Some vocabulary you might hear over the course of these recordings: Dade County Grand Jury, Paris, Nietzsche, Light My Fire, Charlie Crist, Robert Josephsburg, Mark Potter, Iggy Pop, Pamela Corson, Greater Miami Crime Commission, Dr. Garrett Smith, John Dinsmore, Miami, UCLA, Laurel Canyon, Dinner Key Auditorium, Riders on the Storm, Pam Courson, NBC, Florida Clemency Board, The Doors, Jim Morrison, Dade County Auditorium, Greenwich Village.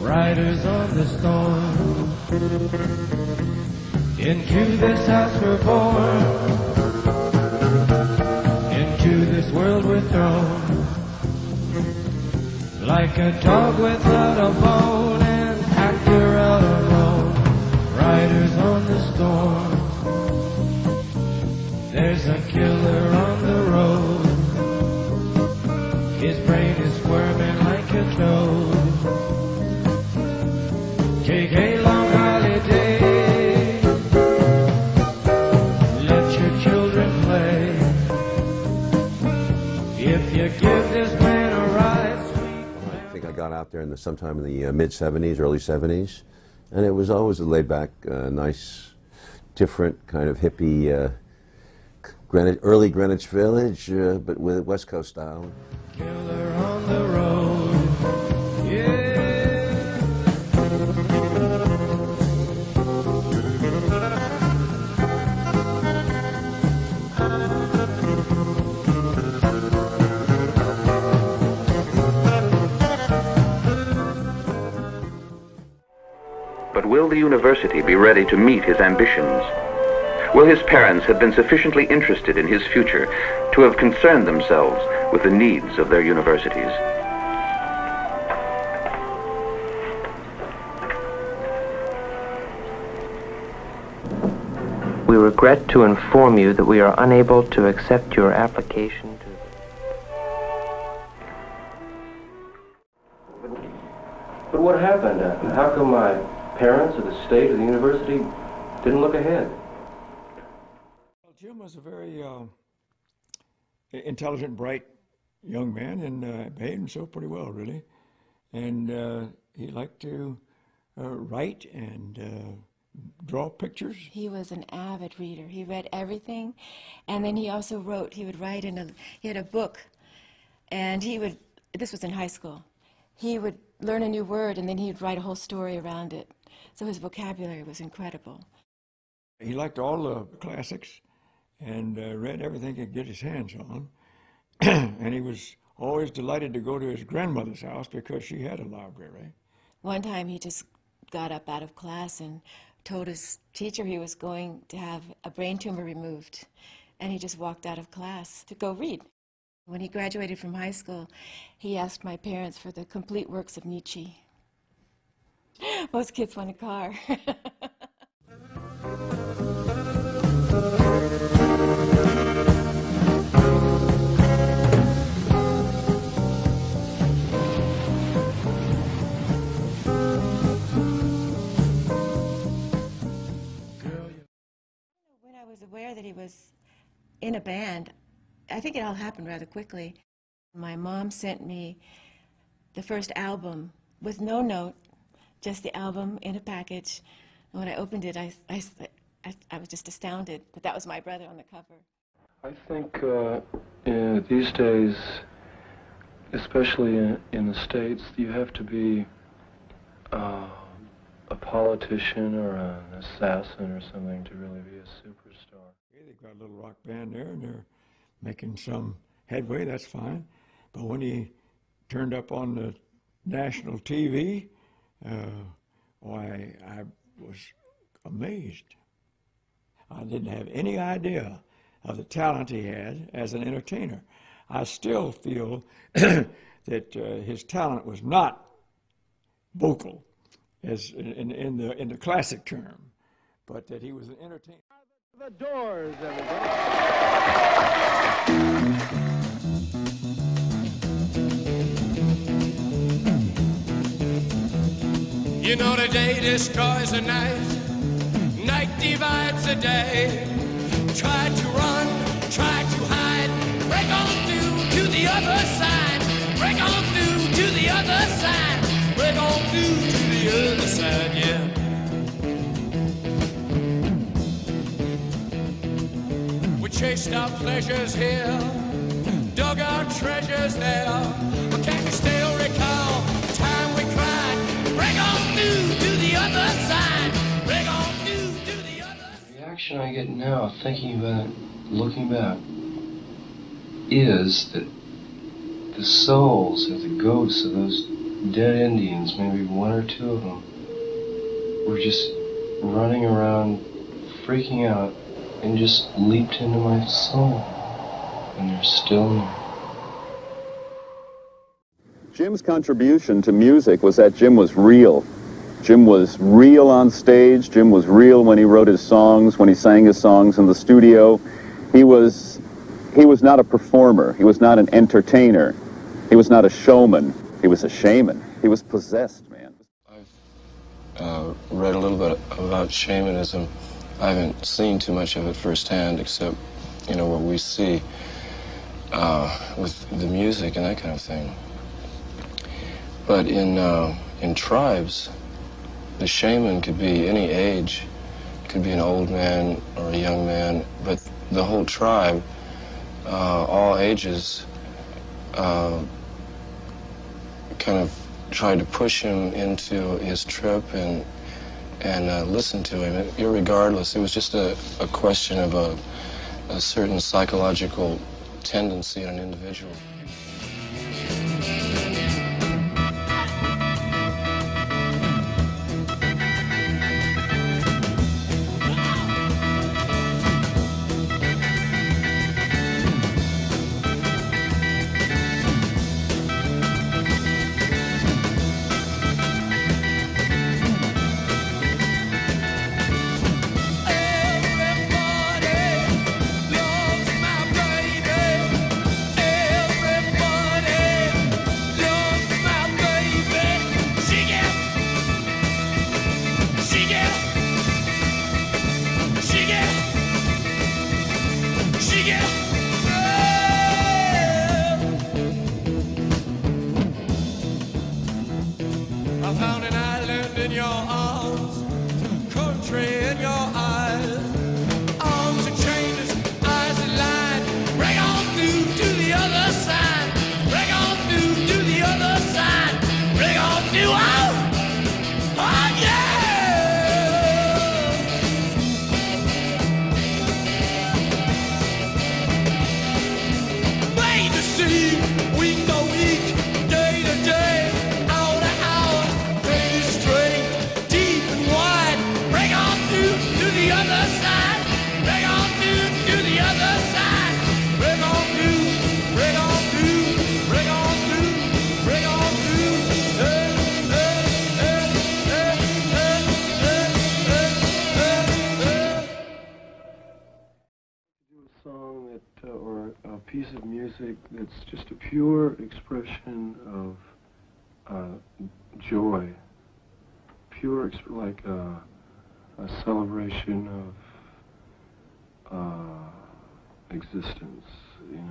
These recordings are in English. Riders on the storm. Into this house we're born. Into this world we're thrown. Like a dog without a bone, an actor out alone. Riders on the storm. There's a killer on the road. His brain is squirming like a toad. Take a long holiday. Let your children play. If you give this man a ride, sweet. I think I got out there in the sometime in the mid-70s, early 70s, and it was always a laid-back, nice, different kind of hippie, early Greenwich Village, but with West Coast style. Killer on the road, yeah. But will the university be ready to meet his ambitions? Will his parents have been sufficiently interested in his future to have concerned themselves with the needs of their universities? We regret to inform you that we are unable to accept your application to... But what happened? How come my parents or the state or the university didn't look ahead? Jim was a very intelligent, bright young man, and behaved himself pretty well, really. And he liked to write and draw pictures. He was an avid reader. He read everything, and then he also wrote. He would write he had a book, and he would, this was in high school, he would learn a new word, and then he'd write a whole story around it. So his vocabulary was incredible. He liked all the classics, and read everything he could get his hands on. And he was always delighted to go to his grandmother's house because she had a library. One time he just got up out of class and told his teacher he was going to have a brain tumor removed. And he just walked out of class to go read. When he graduated from high school, he asked my parents for the complete works of Nietzsche. Most kids want a car. Aware that he was in a band. I think it all happened rather quickly. My mom sent me the first album with no note, just the album in a package. And when I opened it, I was just astounded that that was my brother on the cover. I think these days, especially in the States, you have to be a politician or an assassin or something to really be a superstar. Yeah, they've got a little rock band there and they're making some headway, that's fine. But when he turned up on the national TV, I was amazed. I didn't have any idea of the talent he had as an entertainer. I still feel that his talent was not vocal, as in the classic term, but that he was an entertainer. The Doors, everybody. You know the day destroys the night, night divides the day. Try to run, try to hide, break on through to the other side, break on through to the other side, break on through to the other side, yeah. We chased our pleasures here, dug our treasures there, but can't we still recall the time we cried, break on through to the other side, break on through to the other side. The reaction I get now, thinking about it, looking back, is that the souls of the ghosts of those dead Indians, maybe one or two of them, were just running around, freaking out, and just leaped into my soul. And they're still there. Jim's contribution to music was that Jim was real. Jim was real on stage. Jim was real when he wrote his songs, when he sang his songs in the studio. He was not a performer. He was not an entertainer. He was not a showman. He was a shaman. He was possessed, man. I've read a little bit about shamanism. I haven't seen too much of it firsthand, except, you know, what we see with the music and that kind of thing. But in tribes, the shaman could be any age. It could be an old man or a young man, but the whole tribe, all ages, kind of tried to push him into his trip and listen to him, irregardless. It was just a question of a certain psychological tendency in an individual. It's just a pure expression of joy, pure like a celebration of existence, you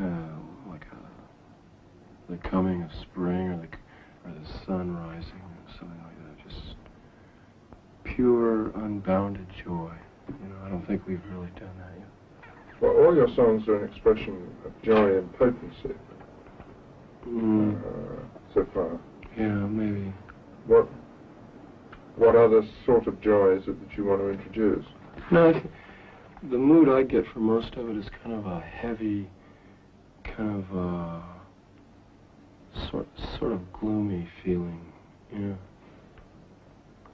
know, like the coming of spring or the sun rising or something like that. Just pure, unbounded joy. You know, I don't think we've really done that yet. Well, all your songs are an expression of joy and potency, so far. Yeah, maybe. What other sort of joy is it that you want to introduce? No, I think the mood I get for most of it is kind of a heavy, kind of sort of gloomy feeling, you know,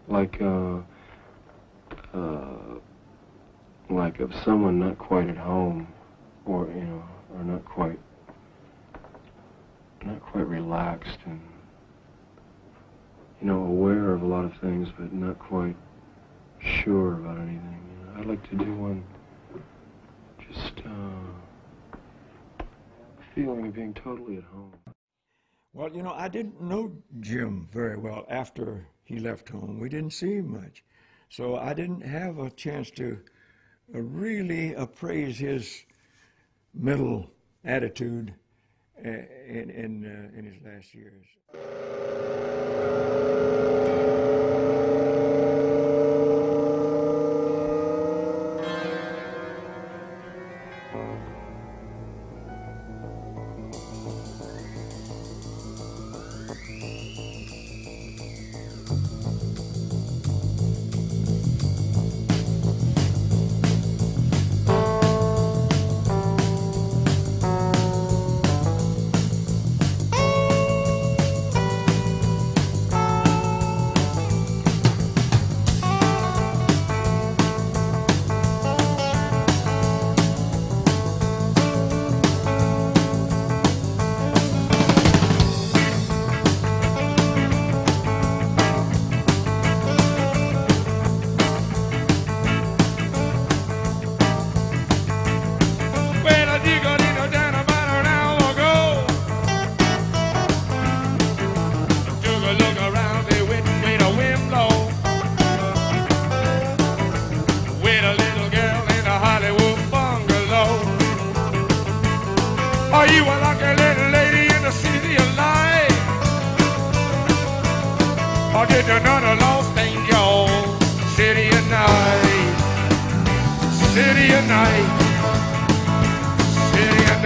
like of someone not quite at home, or, you know, or not quite relaxed and, you know, aware of a lot of things, but not quite sure about anything. You know, I'd like to do one just feeling of being totally at home. Well, you know, I didn't know Jim very well after he left home. We didn't see him much. So I didn't have a chance to really appraise his mental attitude in his last years. Or did another lost angel? City at night, city at night, city at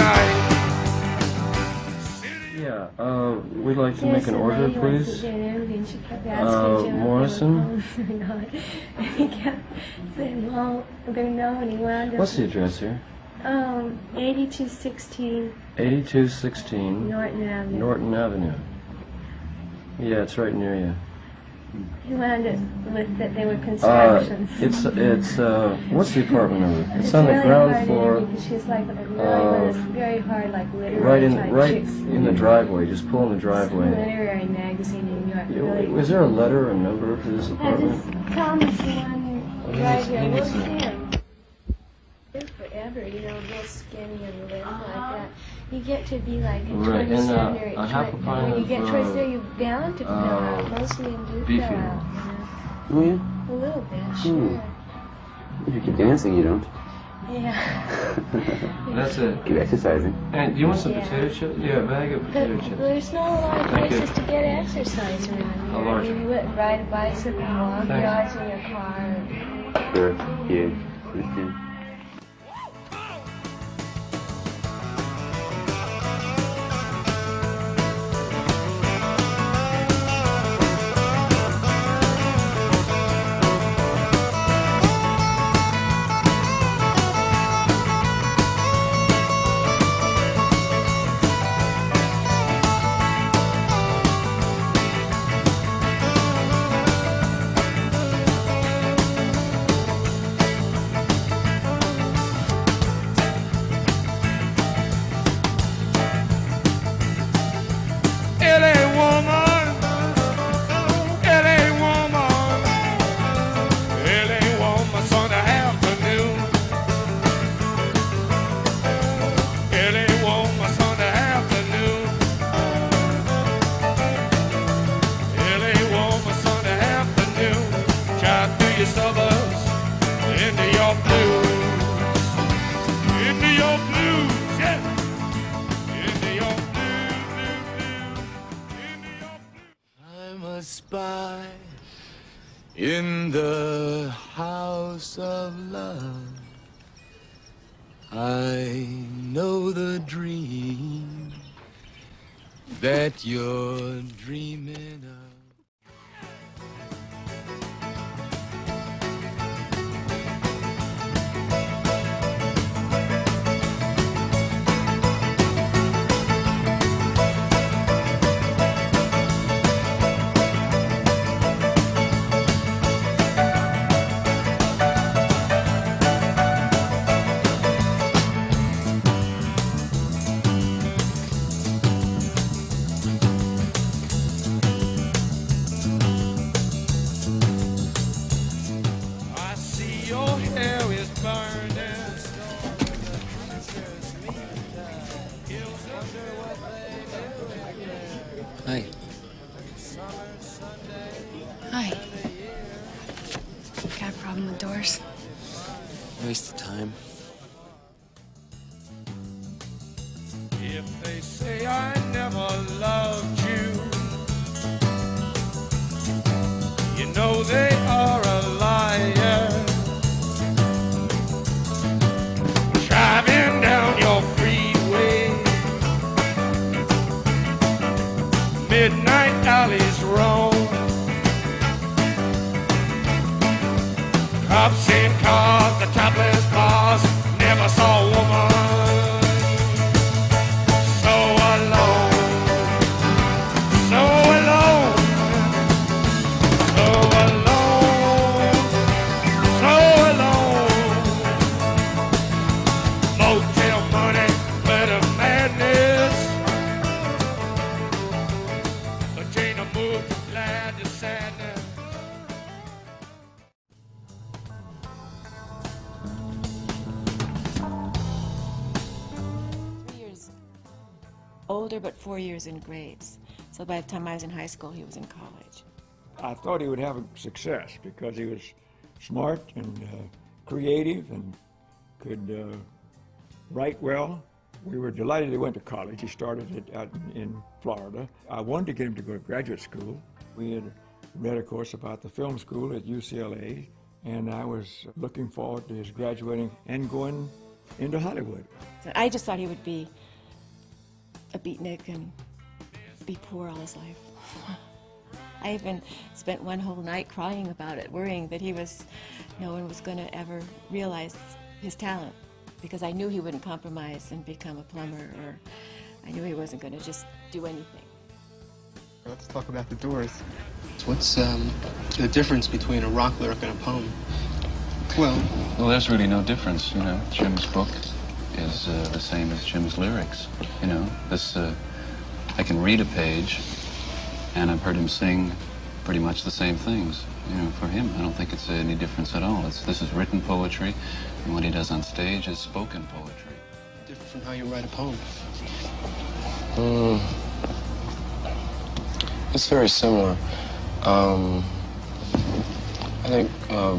night. City yeah, we'd like to make an order, please. Morrison. He kept saying, well, they're no, and he wound up. What's the address here? 8216. 8216. Norton Avenue. Norton Avenue. Yeah, it's right near you. You landed with that they were constructions. What's the apartment number? It's on really the ground floor. She's like very hard, like literary. Right in the driveway, just pull in the driveway. It's a literary magazine in New York. Yeah, really. Is there a letter or number for this apartment? Just Thomas one right here. We'll see him. Live forever, you know, real skinny and live like that. You get to be like a tricep or when you get towards there, you're bound to fill out. Most men do fill out, you know. Yeah. A little bit, sure. If you keep dancing, you don't. Yeah. That's it. Keep exercising. And do you want some potato chips? Yeah, a bag of potato chips. There's not a lot of places to get exercise around here. I mean, you wouldn't ride a bicycle and walk rides in your car. Sure, yeah. In the house of love, I know the dream that you're dreaming of. But 4 years in grades. So by the time I was in high school, he was in college. I thought he would have success because he was smart and creative and could write well. We were delighted he went to college. He started it out in Florida. I wanted to get him to go to graduate school. We had read, of course, about the film school at UCLA, and I was looking forward to his graduating and going into Hollywood. I just thought he would be a beatnik and be poor all his life. I even spent one whole night crying about it, worrying that he was, no one was going to ever realize his talent, because I knew he wouldn't compromise and become a plumber, or I knew he wasn't going to just do anything. Let's talk about The Doors. What's the difference between a rock lyric and a poem? Well, there's really no difference, you know. Jim's book is the same as Jim's lyrics, you know. This, I can read a page, and I've heard him sing pretty much the same things. You know, for him, I don't think it's any difference at all. It's, this is written poetry, and what he does on stage is spoken poetry. Different from how you write a poem. It's very similar. I think a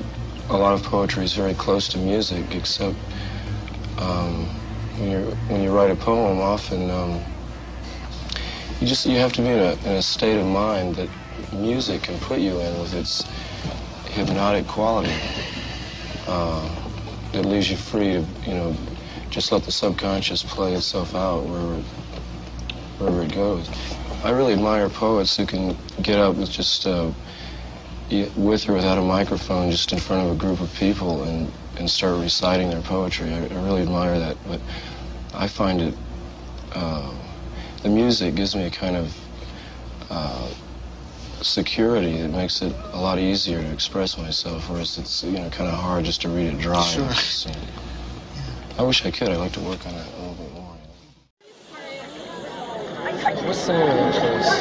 lot of poetry is very close to music, except when you write a poem, often you have to be in a state of mind that music can put you in, with its hypnotic quality that leaves you free to, you know, just let the subconscious play itself out wherever it goes. I really admire poets who can get up with just, with or without a microphone, just in front of a group of people and start reciting their poetry. I really admire that, but I find it, the music gives me a kind of security that makes it a lot easier to express myself, whereas it's, you know, kind of hard just to read it dry. Sure. Just, you know, I wish I could. I'd like to work on it a little bit more. What's the name of the place? Oh,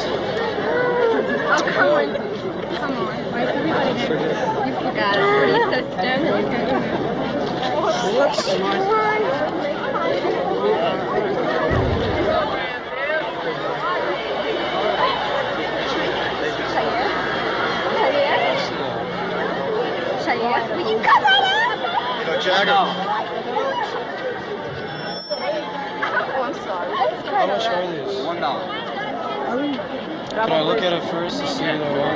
come on. Why is everybody there? You forgot already, so stupid. Whoops. Cheyenne? Will you come on up? You know, Jagger. Oh, I'm sorry. How much are these? $1. Can I look at it first to see what I want?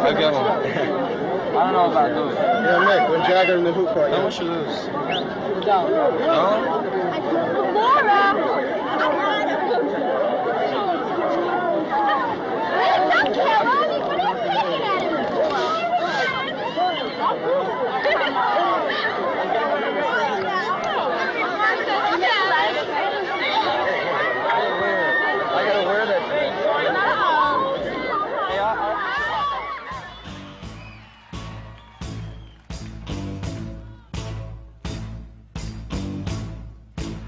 I got one. I don't know if I'll do it. Yeah, Nick, when Jagger in the hoop for you. How much are those?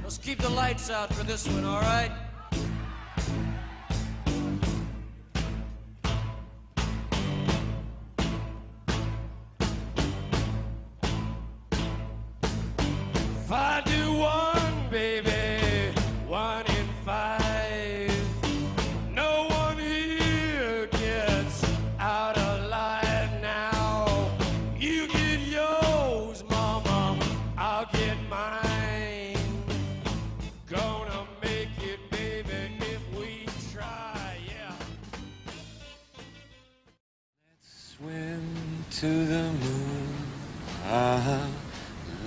Let's keep the lights out for this one, all right? To the moon,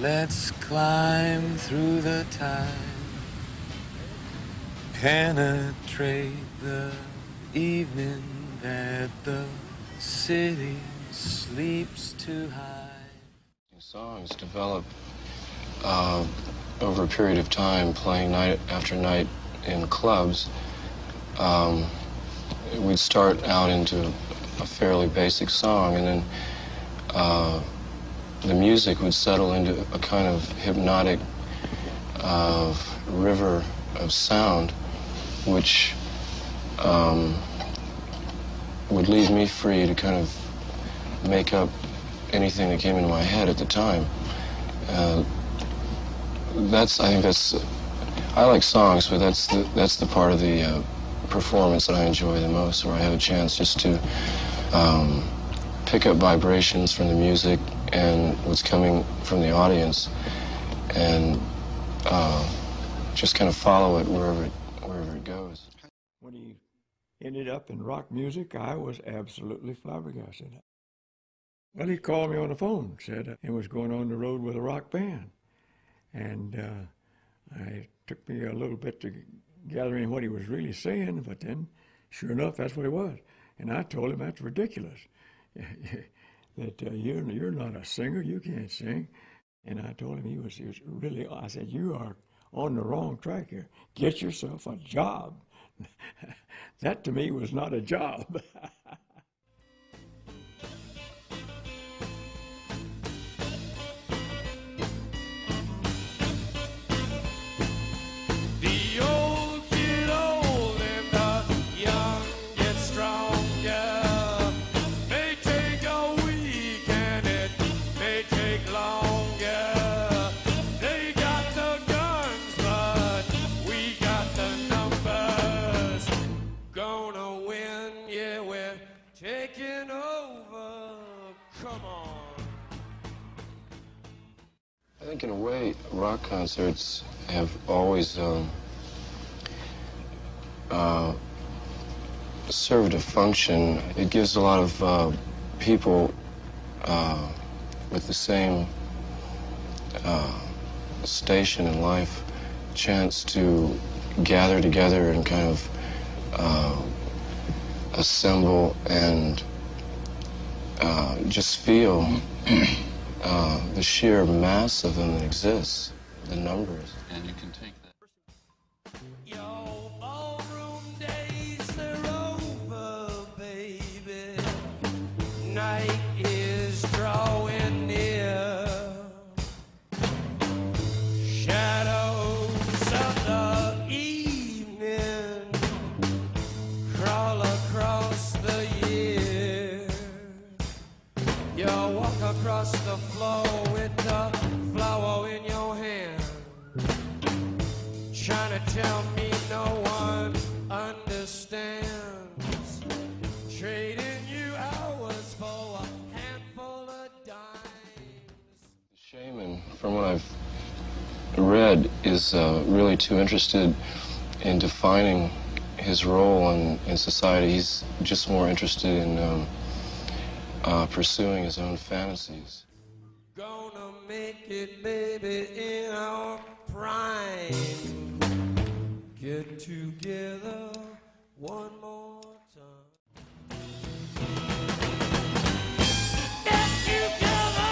let's climb through the time, penetrate the evening that the city sleeps too high. Songs develop over a period of time, playing night after night in clubs. We'd start out into a fairly basic song, and then the music would settle into a kind of hypnotic river of sound, which would leave me free to kind of make up anything that came into my head at the time. I like songs, but that's the part of the performance that I enjoy the most, where I have a chance just to pick up vibrations from the music and what's coming from the audience, and just kind of follow it wherever it goes. When he ended up in rock music, I was absolutely flabbergasted. Well, he called me on the phone, said he was going on the road with a rock band. And it took me a little bit to gather in what he was really saying, but then, sure enough, that's what it was. And I told him, that's ridiculous, that you're not a singer, you can't sing. And I told him, he was really, I said, you are on the wrong track here. Get yourself a job. That to me was not a job. I think in a way, rock concerts have always served a function. It gives a lot of people with the same station in life a chance to gather together and kind of assemble and just feel the sheer mass of them that exists, the numbers. And you can take that. Yo, ballroom days, they're over, baby. Night is drawing near. Shadows of the evening crawl across the year. You walk across the with the flower in your hand, trying to tell me no one understands, trading you hours for a handful of dimes. The shaman, from what I've read, is really too interested in defining his role in society. He's just more interested in pursuing his own fantasies. Gonna make it, baby, in our prime. Get together one more time. Get together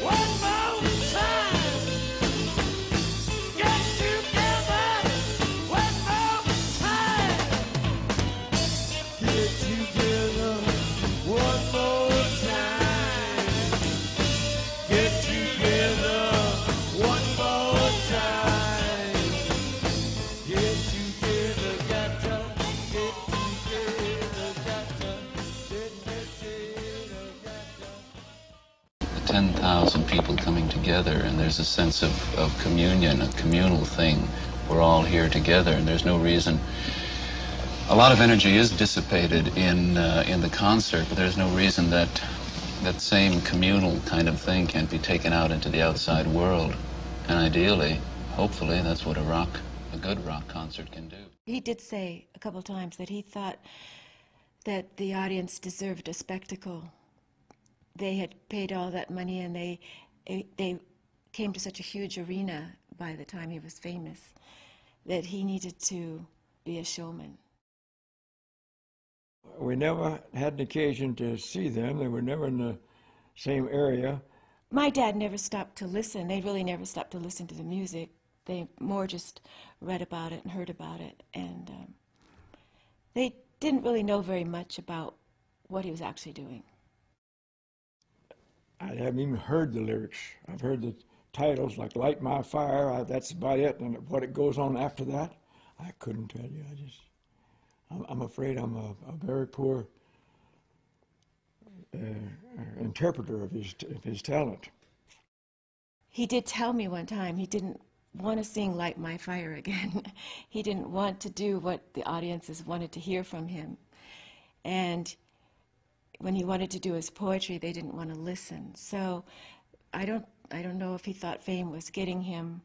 one more time. Get together one more time. Get together one more time. People coming together, and there's a sense of communion, a communal thing. We're all here together, and there's no reason. A lot of energy is dissipated in the concert, but there's no reason that same communal kind of thing can't be taken out into the outside world. And ideally, hopefully, that's what a good rock concert can do. He did say a couple times that he thought that the audience deserved a spectacle. They had paid all that money, and they came to such a huge arena by the time he was famous that he needed to be a showman. We never had an occasion to see them. They were never in the same area. My dad never stopped to listen. They really never stopped to listen to the music. They more just read about it and heard about it, and they didn't really know very much about what he was actually doing. I haven't even heard the lyrics. I've heard the titles like Light My Fire, that's about it, and what it goes on after that, I couldn't tell you. I'm afraid I'm a very poor interpreter of his talent. He did tell me one time he didn't want to sing Light My Fire again. He didn't want to do what the audiences wanted to hear from him. And when he wanted to do his poetry, they didn't want to listen. So I don't know if he thought fame was getting him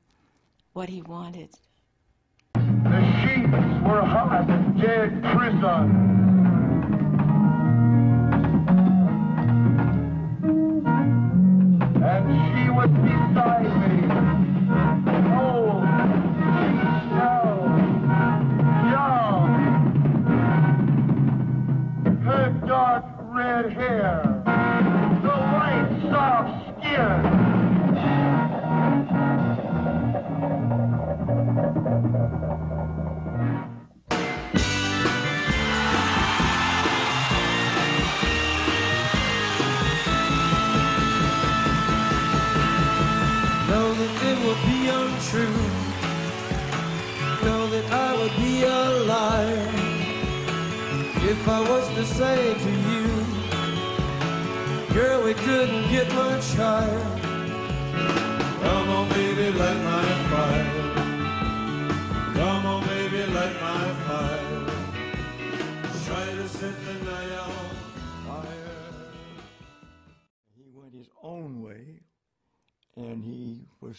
what he wanted. The sheep demons were hot in Dade prison. If I was to say to you, girl, we couldn't get much higher. Come on, baby, light my fire. Come on, baby, light my fire. Try to set the night on fire. He went his own way, and he was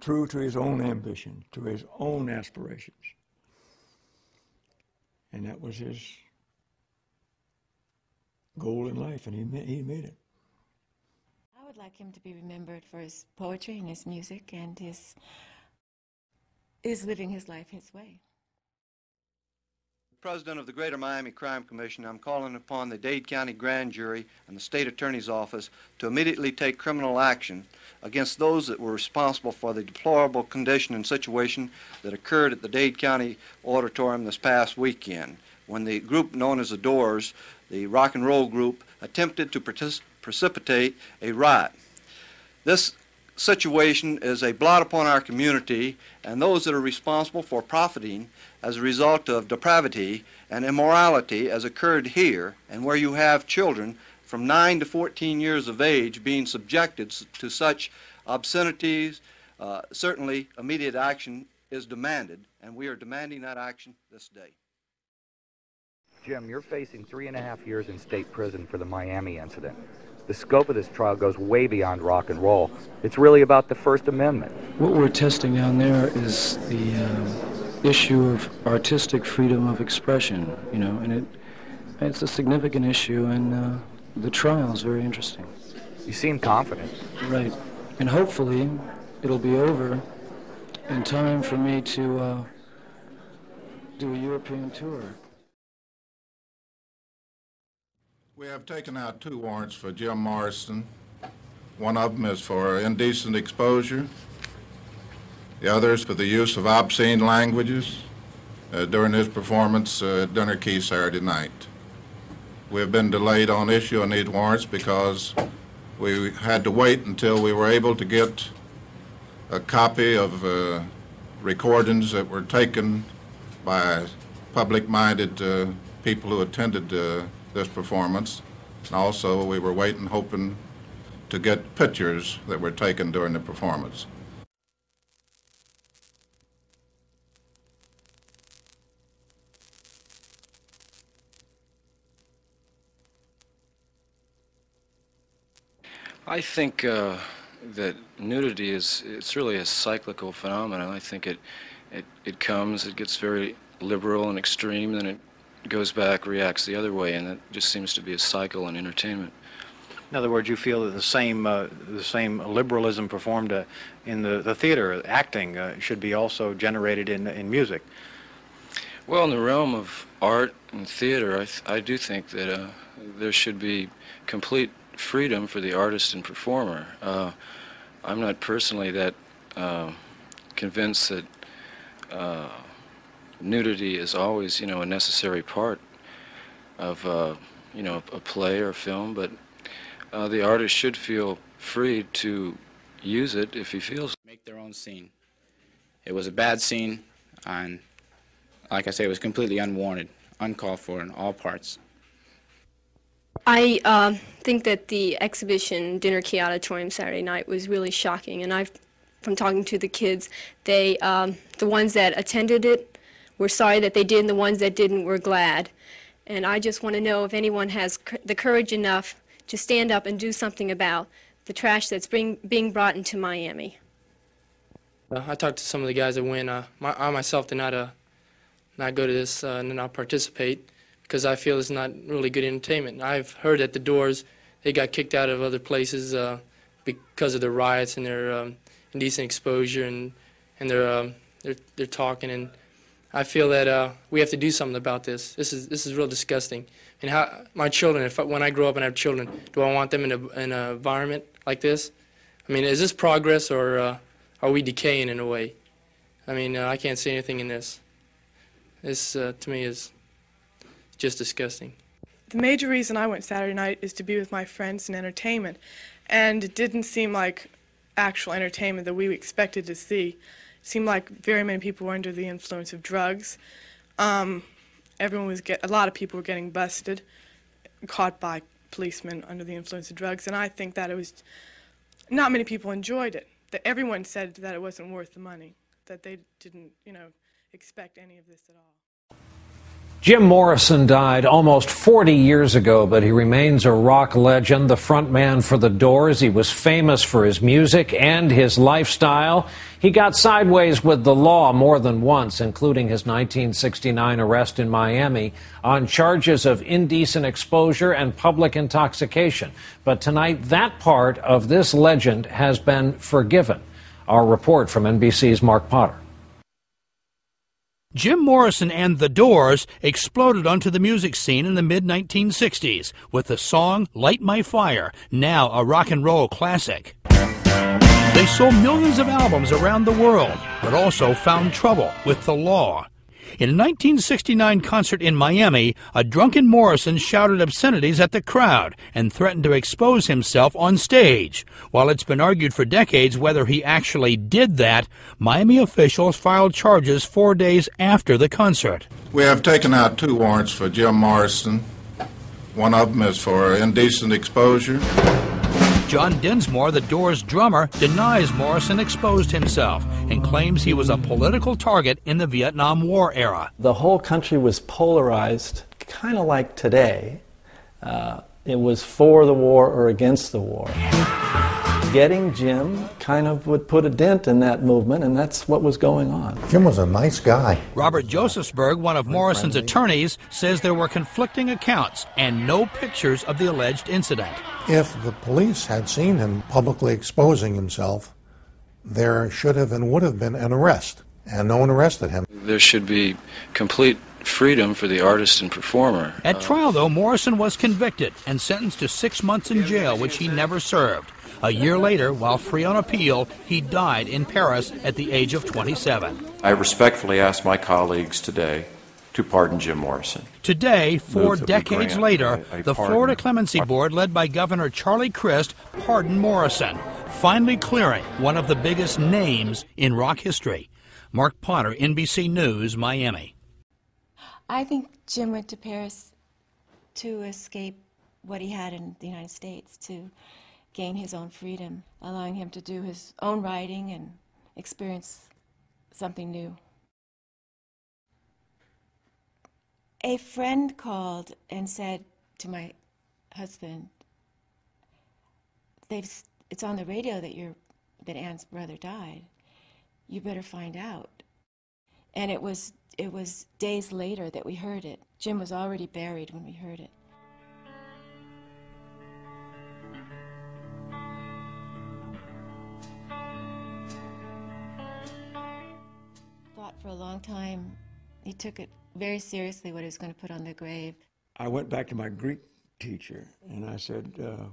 true to his own ambition, to his own aspirations. And that was his goal in life, and he made it. I would like him to be remembered for his poetry and his music and his living his life his way. President of the Greater Miami Crime Commission, I'm calling upon the Dade County Grand Jury and the State Attorney's Office to immediately take criminal action against those that were responsible for the deplorable condition and situation that occurred at the Dade County Auditorium this past weekend when the group known as The Doors, the rock and roll group, attempted to precipitate a riot. This situation is a blot upon our community and those that are responsible for profiting as a result of depravity and immorality as occurred here, and where you have children from 9 to 14 years of age being subjected to such obscenities. Certainly immediate action is demanded, and we are demanding that action this day. Jim, you're facing 3.5 years in state prison for the Miami incident. The scope of this trial goes way beyond rock and roll. It's really about the First Amendment. What we're testing down there is the issue of artistic freedom of expression, you know, and it's a significant issue, and the trial is very interesting. You seem confident. Right. And hopefully it'll be over in time for me to do a European tour. We have taken out 2 warrants for Jim Morrison. One of them is for indecent exposure. The other is for the use of obscene languages during his performance at Dinner Key Saturday night. We have been delayed on issuing these warrants because we had to wait until we were able to get a copy of recordings that were taken by public-minded people who attended this performance, and also we were waiting, hoping to get pictures that were taken during the performance. I think that nudity is—it's really a cyclical phenomenon. I think it comes, it gets very liberal and extreme, then it goes back, reacts the other way, and it just seems to be a cycle in entertainment. In other words, you feel that the same liberalism performed in the theater, acting, should be also generated in music. Well, in the realm of art and theater, I do think that there should be complete freedom for the artist and performer. I'm not personally that convinced that nudity is always, you know, a necessary part of, you know, a play or film, but the artist should feel free to use it if he feels. Make their own scene. It was a bad scene, and like I say, it was completely unwarranted, uncalled for in all parts. I think that the exhibition, Dinner Key Auditorium, Saturday night was really shocking, and from talking to the kids, they, the ones that attended it, we're sorry that they did, and the ones that didn't were glad. And I just want to know if anyone has the courage enough to stand up and do something about the trash that's being brought into Miami. I talked to some of the guys that went. I myself did not and I go to this and then I'll participate because I feel it's not really good entertainment. I've heard at the Doors they got kicked out of other places because of the riots and their indecent exposure and their talking, and I feel that we have to do something about this. This is real disgusting. And how my children, when I grow up and have children, do I want them in an environment like this? I mean, is this progress, or are we decaying in a way? I mean, I can't see anything in this. This, to me, is just disgusting. The major reason I went Saturday night is to be with my friends and entertainment, and it didn't seem like actual entertainment that we expected to see. Seemed like very many people were under the influence of drugs. Everyone was a lot of people were getting busted, caught by policemen under the influence of drugs, and I think that it was not many people enjoyed it. That everyone said that it wasn't worth the money, that they didn't, you know, expect any of this at all. Jim Morrison died almost 40 years ago, but he remains a rock legend, the frontman for the Doors. He was famous for his music and his lifestyle. He got sideways with the law more than once, including his 1969 arrest in Miami on charges of indecent exposure and public intoxication. But tonight, that part of this legend has been forgiven. Our report from NBC's Mark Potter. Jim Morrison and the Doors exploded onto the music scene in the mid-1960s with the song Light My Fire, now a rock and roll classic. They sold millions of albums around the world, but also found trouble with the law. In a 1969 concert in Miami, a drunken Morrison shouted obscenities at the crowd and threatened to expose himself on stage. While it's been argued for decades whether he actually did that, Miami officials filed charges 4 days after the concert. We have taken out 2 warrants for Jim Morrison. One of them is for indecent exposure. John Dinsmore, the Doors drummer, denies Morrison exposed himself and claims he was a political target in the Vietnam War era. The whole country was polarized, kind of like today. It was for the war or against the war. Getting Jim kind of would put a dent in that movement, and that's what was going on. Jim was a nice guy. Robert Josephsburg, one of Morrison's attorneys, says there were conflicting accounts and no pictures of the alleged incident. If the police had seen him publicly exposing himself, there should have and would have been an arrest, and no one arrested him. There should be complete freedom for the artist and performer. At trial, though, Morrison was convicted and sentenced to 6 months in jail, which he never served. A year later, while free on appeal, he died in Paris at the age of 27. I respectfully ask my colleagues today to pardon Jim Morrison. Today, 4 decades later, the Florida Clemency Board, led by Governor Charlie Crist, pardoned Morrison, finally clearing one of the biggest names in rock history. Mark Potter, NBC News, Miami. I think Jim went to Paris to escape what he had in the United States, to gain his own freedom, allowing him to do his own writing and experience something new. A friend called and said to my husband, it's on the radio that Ann's brother died. You better find out. And it was days later that we heard it. Jim was already buried when we heard it. For a long time, he took it very seriously what he was going to put on the grave. I went back to my Greek teacher and I said,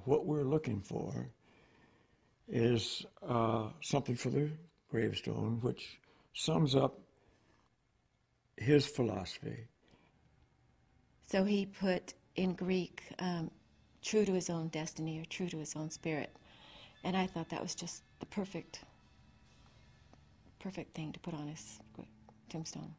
what we're looking for is something for the gravestone which sums up his philosophy. So he put in Greek, true to his own destiny or true to his own spirit. And I thought that was just the perfect thing to put on his tombstone.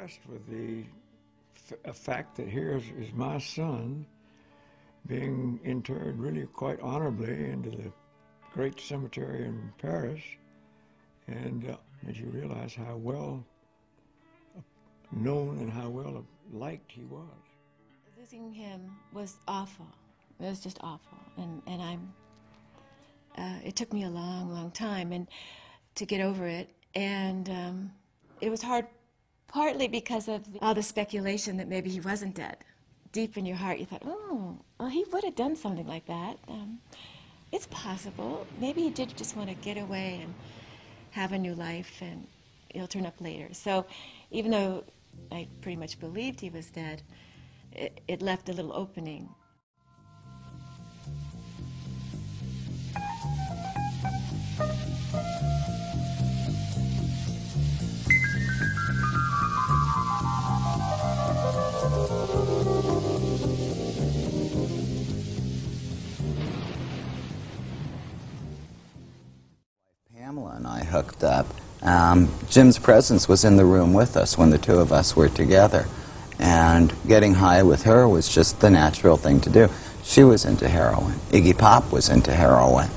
impressed with the fact that here is my son being interred really quite honorably into the great cemetery in Paris, and as you realize how well known and how well liked he was. Losing him was awful. It was just awful, and I'm. It took me a long, long time and to get over it, and it was hard, partly because of all the speculation that maybe he wasn't dead. Deep in your heart, you thought, oh, well, he would have done something like that. It's possible. Maybe he did just want to get away and have a new life, and he'll turn up later. So even though I pretty much believed he was dead, it left a little opening. Pamela and I hooked up. Jim's presence was in the room with us when the two of us were together, and getting high with her was just the natural thing to do. She was into heroin. Iggy Pop was into heroin.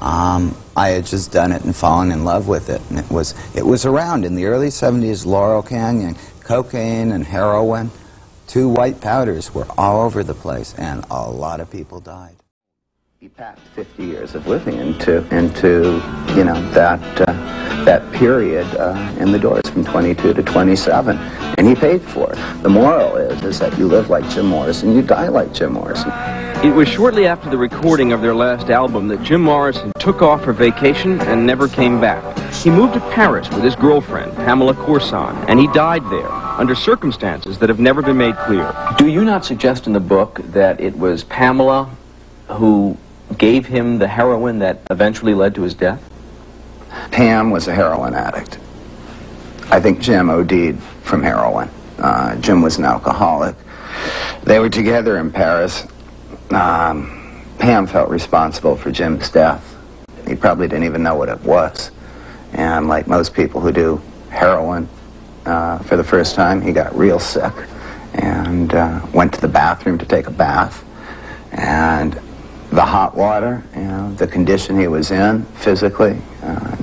I had just done it and fallen in love with it, and it was around in the early 70s, Laurel Canyon. Cocaine and heroin, two white powders, were all over the place, and a lot of people died. He packed 50 years of living into you know, that period in the Doors from 22 to 27, and he paid for it. The moral is that you live like Jim Morrison, you die like Jim Morrison. It was shortly after the recording of their last album that Jim Morrison took off for vacation and never came back. He moved to Paris with his girlfriend, Pamela Corson, and he died there under circumstances that have never been made clear. Do you not suggest in the book that it was Pamela who gave him the heroin that eventually led to his death? Pam was a heroin addict. I think Jim OD'd from heroin. Jim was an alcoholic. They were together in Paris. Pam felt responsible for Jim's death. He probably didn't even know what it was. And like most people who do heroin for the first time, he got real sick and went to the bathroom to take a bath. And the hot water, you know, the condition he was in physically,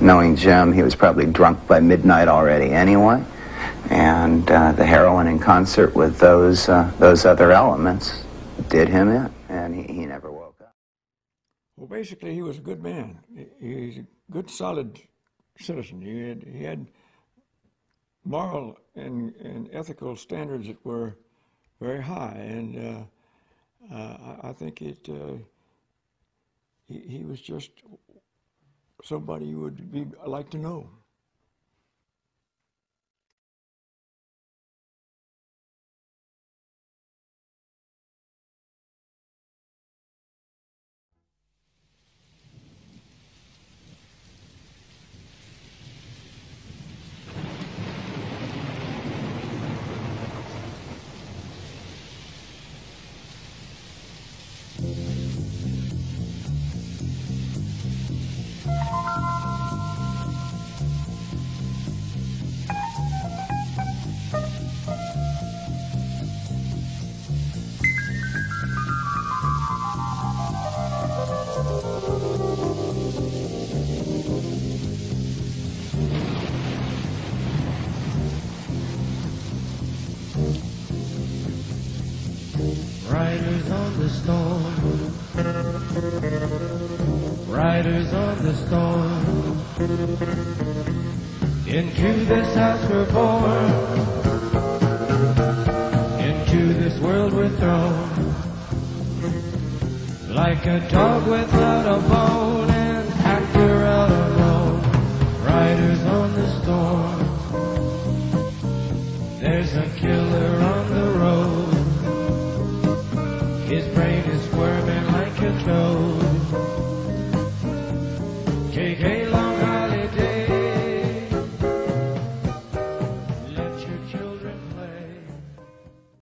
knowing Jim, he was probably drunk by midnight already anyway, and the heroin in concert with those other elements did him in, and he never woke up. Well, basically, he was a good man. He's a good, solid citizen. He had moral and ethical standards that were very high, and I think it. He was just somebody you would be like to know. Riders on the storm, riders on the storm, into this house we're born, into this world we're thrown, like a dog without a bone and actor out alone, riders on the storm, there's a killer on the road. His brain is squirming like a toad. Take a long